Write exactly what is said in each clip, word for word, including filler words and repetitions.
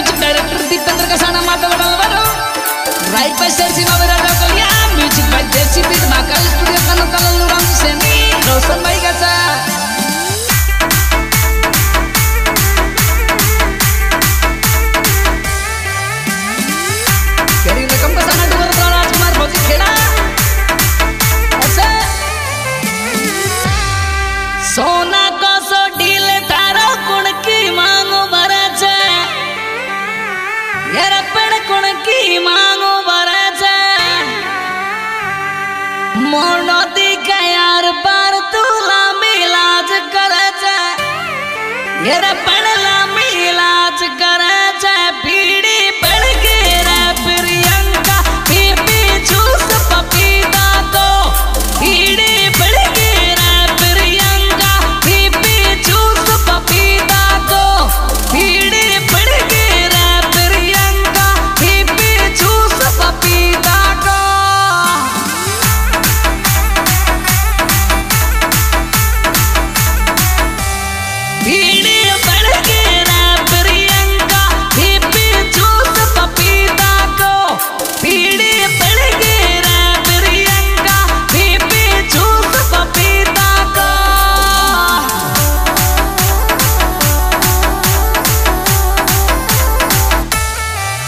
Music director Pradeep चंद्र का साना माता बड़लवरो राइट बाय सर सिंह बाबा राधा कोलिया म्यूजिक बाय देसी बीट माकल स्टूडियो का नकल राम सेनी रोशन भाई का सा केरी रकम का साना डुगर राणा कुमार भौजी खेड़ा ऐसे सोना को सो डील तारो कुण की मांगो भरा जाए यार पेड़ कुण की मांगो भरा जाए मोनो दी का यार बार तूला मिलाज कर जाए यार पड़ला मिलाज कर जाए भीड़ी पड़ के रे प्रियंका पीपी जूस पपीता तो भीड़ी पड़ के रे प्रियंका पीपी जूस पपीता तो भीड़ी पड़ के रे प्रियंका पीपी जूस पपीता तो भीड़ी पड़ के रे प्रियंका पीपी जूस पपीता तो भीड़ी पड़ के रे प्रियंका पीपी जूस पपीता तो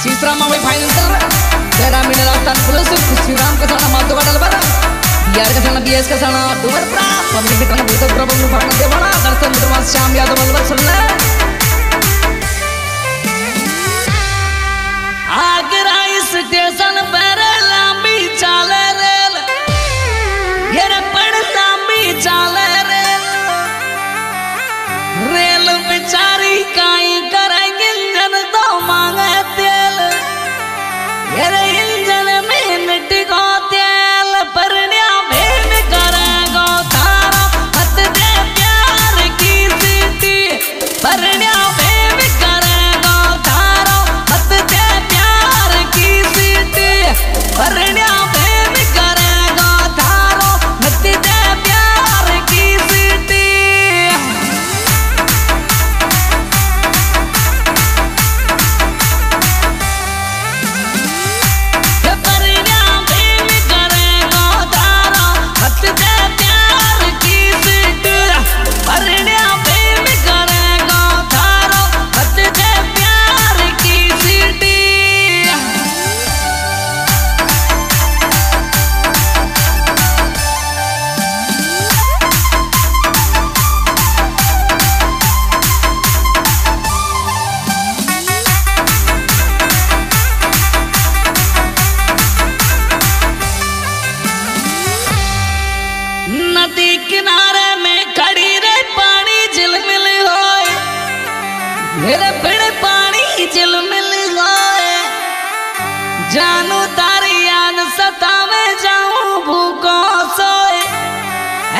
सीसरा मावे फाइनल तेरा मिनट रास्ता पुलिस श्रीराम का थाना माधो बटल पर यार का थाना बीएस का थाना डूबर प्रा पब्लिक के थाना भूत प्रभु में भागना दे बड़ा दर्शन मित्र श्याम यादव बलवा सुनना आगरा स्टेशन पर लांबी चाले रेल ये रे पड़ लांबी चाले रेल रेल बेचारी काई करेंगे इंजन तो मांगे तेल ये रे इंजन में मिट्टी को तेल पर भेन करेगो तारा हत दे प्यार की स्थिति पर भेन करेगो तारा हत दे प्यार की स्थिति पर भेन करेगो तारो हत दे प्यार की स्थिति मेरे पेड़ पानी जल मिल गए जानू तारी याद सतावे जाऊं भूखो सोए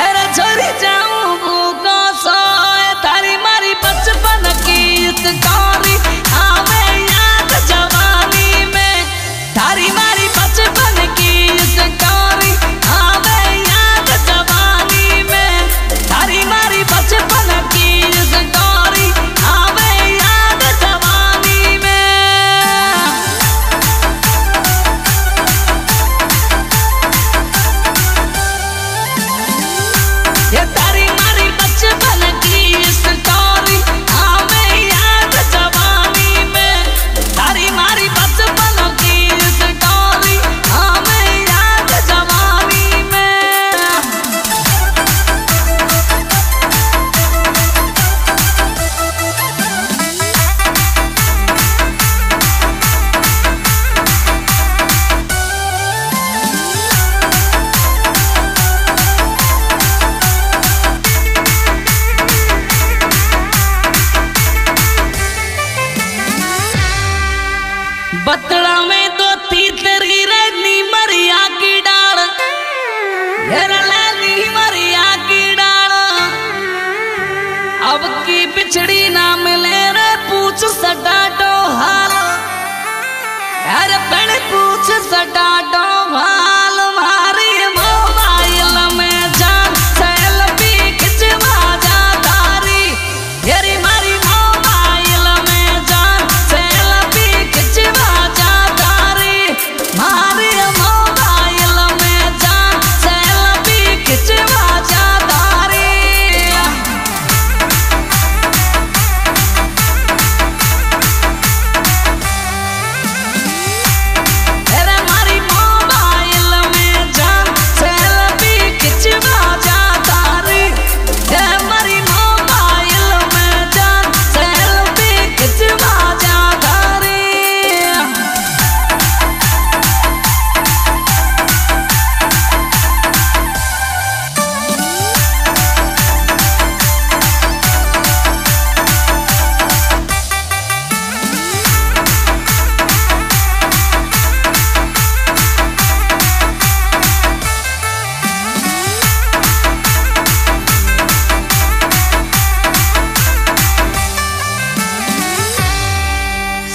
अरे छोरी जाऊं भूखो सोए तारी मारी बचपन की यादगारी आवे याद जवानी में तारी मारी बचपन की यादगारी आवे याद जवानी में तारी मारी बचपन की यादगारी आवे बतड़ा में तो तीतर गिरे नीमरिया की डाल घेरला नीमरिया की डाल अब की पिछड़ी ना मिले रे पूछ सटाटो हाल यार बड़े पूछ सटाटो हाल मारी मोबाइल में जान सेल्फी खिंचवा जा तारी यारी मारी मोबाइल में जान सेल्फी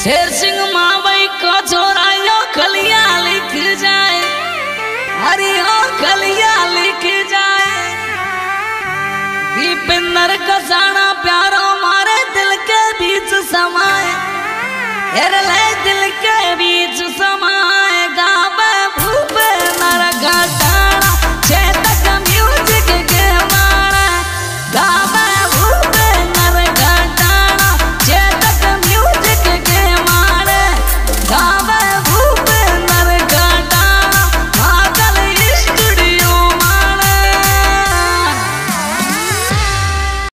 शेर सिंह मावई को छोरा यो कलिया लिख जाए, हरि हो कलिया लिख जाए। दीपेंद्र का साना प्यारो मारे दिल के बीच समाए, दिल के बीच समाएगा।